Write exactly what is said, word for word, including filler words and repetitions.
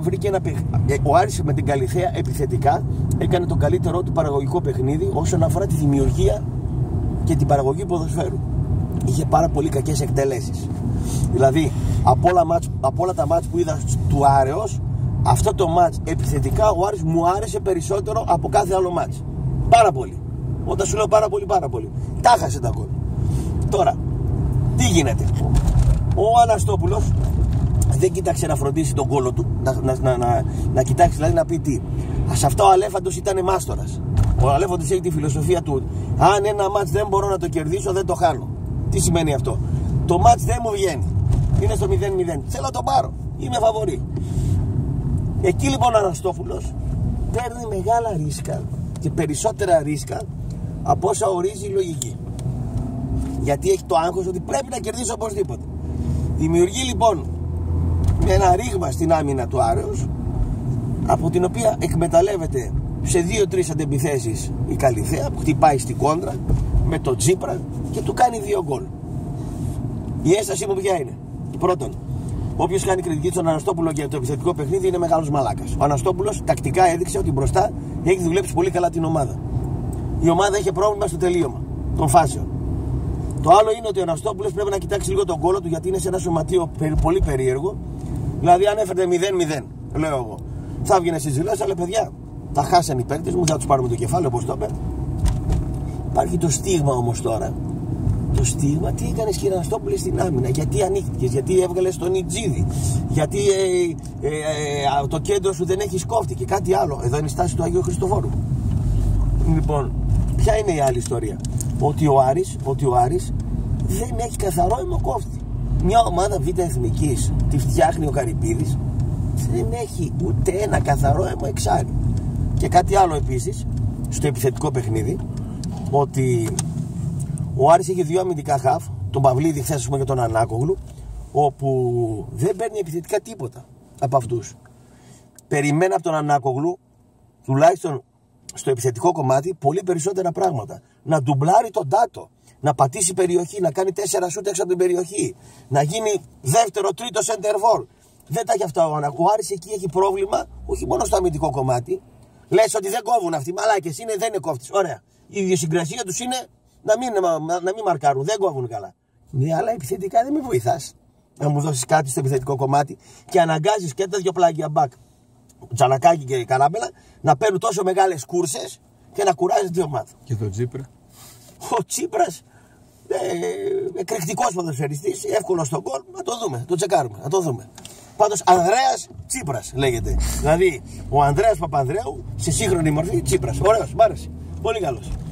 Βρήκε ένα παιχ... Ο Άρης με την Καλλιθέα επιθετικά έκανε το καλύτερό του παραγωγικό παιχνίδι όσον αφορά τη δημιουργία και την παραγωγή ποδοσφαίρου. Είχε πάρα πολύ κακές εκτελέσεις. Δηλαδή από όλα, μάτς, από όλα τα μάτς που είδα του Άρεος, αυτό το μάτς επιθετικά ο Άρης μου άρεσε περισσότερο από κάθε άλλο μάτς. Πάρα πολύ. Όταν σου λέω πάρα πολύ, πάρα πολύ. Τα χάσε τα γκολ. Τώρα, τι γίνεται. Ο Αναστόπουλος δεν κοίταξε να φροντίσει τον κόλο του. Να, να, να, να, να κοιτάξει, δηλαδή να πει τι. Σε αυτό ο Αλέφαντος ήταν μάστορας. Ο Αλέφαντος έχει τη φιλοσοφία του. Αν ένα μάτς δεν μπορώ να το κερδίσω, δεν το χάνω. Τι σημαίνει αυτό? Το μάτς δεν μου βγαίνει. Είναι στο μηδέν μηδέν. Θέλω να το πάρω. Είμαι φαβορί. Εκεί λοιπόν ο Αναστόπουλος παίρνει μεγάλα ρίσκα και περισσότερα ρίσκα από όσα ορίζει η λογική. Γιατί έχει το άγχος ότι πρέπει να κερδίσει οπωσδήποτε. Δημιουργεί λοιπόν ένα ρήγμα στην άμυνα του Άρεους, από την οποία εκμεταλλεύεται σε δύο τρεις αντεπιθέσεις η Καλλιθέα, που χτυπάει στην κόντρα με τον Τσίπρα και του κάνει δύο γκολ. Η έσταση μου ποια είναι? Πρώτον, όποιος κάνει κριτική στον Αναστόπουλο για το επιθετικό παιχνίδι είναι μεγάλος μαλάκας. Ο Αναστόπουλος τακτικά έδειξε ότι μπροστά έχει δουλέψει πολύ καλά την ομάδα. Η ομάδα είχε πρόβλημα στο τελείωμα των φάσεων. Το άλλο είναι ότι ο Αναστόπουλος πρέπει να κοιτάξει λίγο τον κόλο του, γιατί είναι σε ένα σωματείο πολύ περίεργο. Δηλαδή, αν έφερε μηδέν μηδέν, λέω εγώ, θα έβγαινε στι δουλειέ, αλλά παιδιά, τα χάσαν οι παίκτες μου, θα του πάρουμε το κεφάλι, όπως το είπε. Υπάρχει το στίγμα όμως τώρα. Το στίγμα, τι έκανε κύριε Αναστόπουλε στην άμυνα, γιατί ανοίχτηκε, γιατί έβγαλε τον Ιτζίδη, γιατί ε, ε, ε, το κέντρο σου δεν έχει σκόφτη και κάτι άλλο. Εδώ είναι η στάση του Αγίου Χριστοφόρου. Λοιπόν, ποια είναι η άλλη ιστορία? Ότι ο Άρης, ότι ο Άρης δεν έχει καθαρό αιμοκόφτη. Μια ομάδα Β' Εθνικής, τη φτιάχνει ο Καρυπίδης, δεν έχει ούτε ένα καθαρό αιμοεξάρι. Και κάτι άλλο επίσης, στο επιθετικό παιχνίδι, ότι ο Άρης έχει δύο αμυντικά χαφ, τον Παυλίδη χθες και τον Ανάκογλου, όπου δεν παίρνει επιθετικά τίποτα από αυτούς. Περιμένει από τον Ανάκογλου, τουλάχιστον στο επιθετικό κομμάτι, πολύ περισσότερα πράγματα. Να ντουμπλάρει τον τάτο, να πατήσει περιοχή, να κάνει τέσσερα σούτ έξω από την περιοχή, να γίνει δεύτερο, τρίτο center ball. Δεν τα έχει αυτά ο Ανάκογλου. Ο Άρης εκεί έχει πρόβλημα, όχι μόνο στο αμυντικό κομμάτι. Λες ότι δεν κόβουν αυτοί, μαλάκες είναι, δεν είναι κόφτης. Ωραία. Η ιδιοσυγκρασία τους είναι να μην, να, να μην μαρκάρουν, δεν κόβουν καλά. Ναι, αλλά επιθετικά δεν με βοηθάς να μου δώσεις κάτι στο επιθετικό κομμάτι και αναγκάζεις και τα δυο πλάγια μπακ, Τζανακάκη και Καλάπελα, να παίρνουν τόσο μεγάλες κούρσες και να κουράζουν την ομάδα. Και τον Τσίπρα. Ο Τσίπρας, ε, εκρηκτικός ποδοσφαιριστής, εύκολο στον γκολ, να το δούμε, το τσεκάρουμε, να το δούμε. Πάντως, Ανδρέας Τσίπρας λέγεται. Δηλαδή, ο Ανδρέας Παπανδρέου σε σύγχρονη μορφή Τσίπρας. Ωραίος, μ' άρεσε. Πολύ καλός.